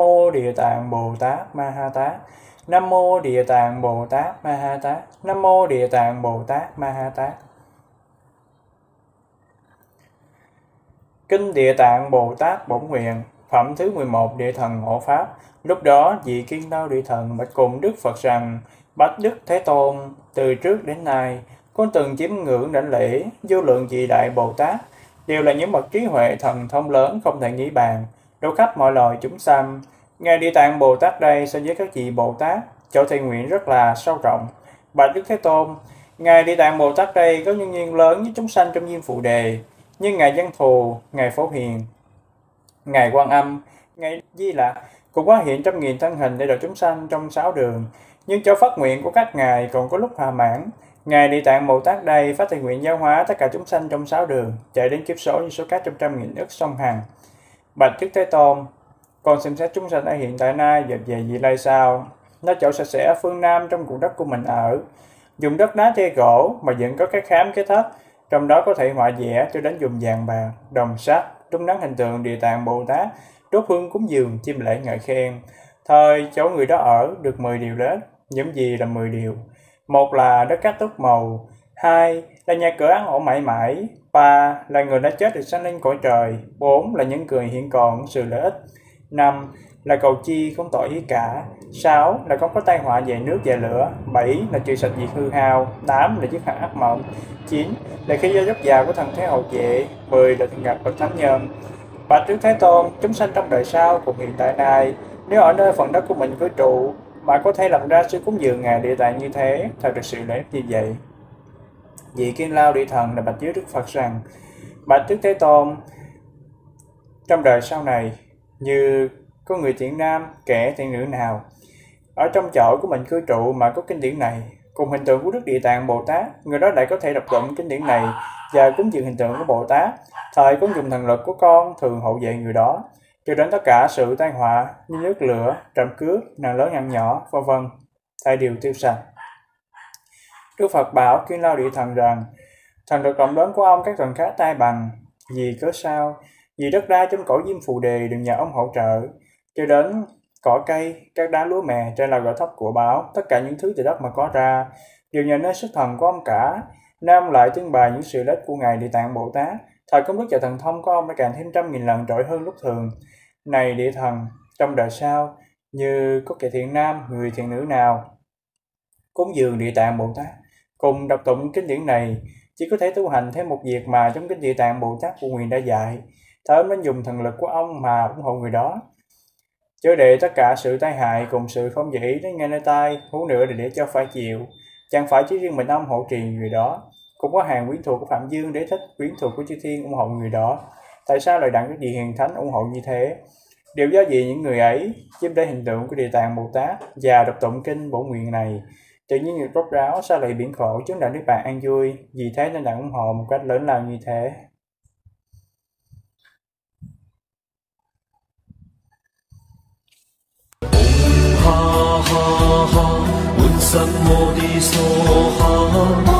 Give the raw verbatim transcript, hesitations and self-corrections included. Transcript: Mô Địa Tạng Bồ-Tát Ma-Ha-Tát. Nam Mô Địa Tạng Bồ-Tát Ma-Ha-Tát. Nam Mô Địa Tạng Bồ-Tát Ma-Ha-Tát. Kinh Địa Tạng Bồ-Tát Bổn Nguyện Phẩm thứ mười một, Địa Thần Hộ Pháp. Lúc đó vị Kiên Đao Địa Thần bạch cùng Đức Phật rằng: Bạch Đức Thế Tôn, từ trước đến nay con từng chiếm ngưỡng đảnh lễ vô lượng vị đại Bồ Tát, đều là những bậc trí huệ thần thông lớn không thể nghĩ bàn, độ khắp mọi loài chúng sanh. Ngài Địa Tạng Bồ Tát đây so với các vị Bồ Tát chỗ thệ nguyện rất là sâu rộng. Bạch Đức Thế Tôn, Ngài Địa Tạng Bồ Tát đây có nhân duyên lớn với chúng sanh trong diêm phụ đề, như Ngài Văn Thù, Ngài Phổ Hiền, Ngài Quan Âm, Ngài Di Lặc cũng quá hiện trăm nghìn thân hình để độ chúng sanh trong sáu đường. Nhưng cho phát nguyện của các ngài còn có lúc hòa mãn. Ngài Địa Tạng Bồ Tát đây phát thệ nguyện giáo hóa tất cả chúng sanh trong sáu đường, chạy đến kiếp số như số cát trong trăm nghìn ức sông Hằng. Bạch Đức Thế Tôn, còn xem xét chúng sanh ở hiện tại nay và về vị lai sau, nó chỗ sạch sẽ phương Nam trong vùng đất của mình ở, dùng đất đá tre gỗ mà vẫn có các khám cái thất, trong đó có thể họa vẽ cho đến dùng vàng bạc, đồng sắt, trúng nắng hình tượng Địa Tạng Bồ Tát, đốt hương cúng dường, chim lễ ngợi khen. Thời chỗ người đó ở được mười điều đến, những gì là mười điều? Một là đất cát túc màu, hai là nhà cửa ăn ổn mãi mãi, ba là người đã chết được sanh lên cõi trời, bốn là những người hiện còn sự lợi ích, năm là cầu chi không tội ý cả, sáu là không có tai họa về nước về lửa, bảy là trừ sạch việc hư hao, tám là dứt hẳn ác mộng, chín là khi do dốc già của thần Thế Hậu Vệ, mười là gặp bậc thánh nhân. Bạch Đức Thế Tôn, chúng sanh trong đời sau cùng hiện tại nay, nếu ở nơi phần đất của mình cư trụ mà có thể làm ra sự cúng dường Ngài Địa Tạng như thế, thật được sự lễ như vậy. Vị Kiên Lao Địa Thần là bạch dưới Đức Phật rằng: Bạch Đức Thế Tôn, trong đời sau này, như có người thiện nam, kẻ thiện nữ nào ở trong chỗ của mình cư trụ mà có kinh điển này, cùng hình tượng của Đức Địa Tạng Bồ Tát, người đó lại có thể đọc tụng kinh điển này và cúng dường hình tượng của Bồ Tát. Thời cũng dùng thần lực của con thường hộ vệ người đó, cho đến tất cả sự tai họa như nước lửa, trộm cướp, nạn lớn nạn nhỏ, vân vân, thay điều tiêu sạch. Đức Phật bảo Kiên Lao Địa Thần rằng: Thần được rộng lớn của ông các thần khác tai bằng, vì cớ sao? Vì đất đai trong cõi diêm phù đề đừng nhờ ông hỗ trợ, cho đến cỏ cây, các đá lúa mè, trai là gõ thóc của báo, tất cả những thứ từ đất mà có ra, đều nhờ nơi sức thần của ông cả. Nam lại tuyên bài những sự lết của Ngài Địa Tạng Bồ Tát, thời công đức và thần thông của ông đã càng thêm trăm nghìn lần trội hơn lúc thường. Này Địa Thần, trong đời sau, như có kẻ thiện nam, người thiện nữ nào cúng dường Địa Tạng Bồ Tát, cùng đọc tụng kinh điển này, chỉ có thể tu hành thêm một việc mà trong kinh Địa Tạng Bồ Tát của nguyện đã dạy. Thở nên dùng thần lực của ông mà ủng hộ người đó, chớ để tất cả sự tai hại cùng sự không dĩ đến nghe nơi tai, hú nữa để, để cho phải chịu. Chẳng phải chỉ riêng mình ông hộ trì người đó, cũng có hàng quyến thuộc của Phạm Dương Đế Thích, quyến thuộc của chư thiên ủng hộ người đó. Tại sao lại đặng các vị hiền thánh ủng hộ như thế? Điều do gì những người ấy chiêm đế hình tượng của Địa Tạng Bồ Tát và đọc tụng kinh bổ nguyện này, tự nhiên người rốt ráo sao lại biển khổ, chứng đạo Niết Bàn an vui, vì thế nên đặng ủng hộ một cách lớn lao như thế. Ha ha ha, Buddha Bodhisattva.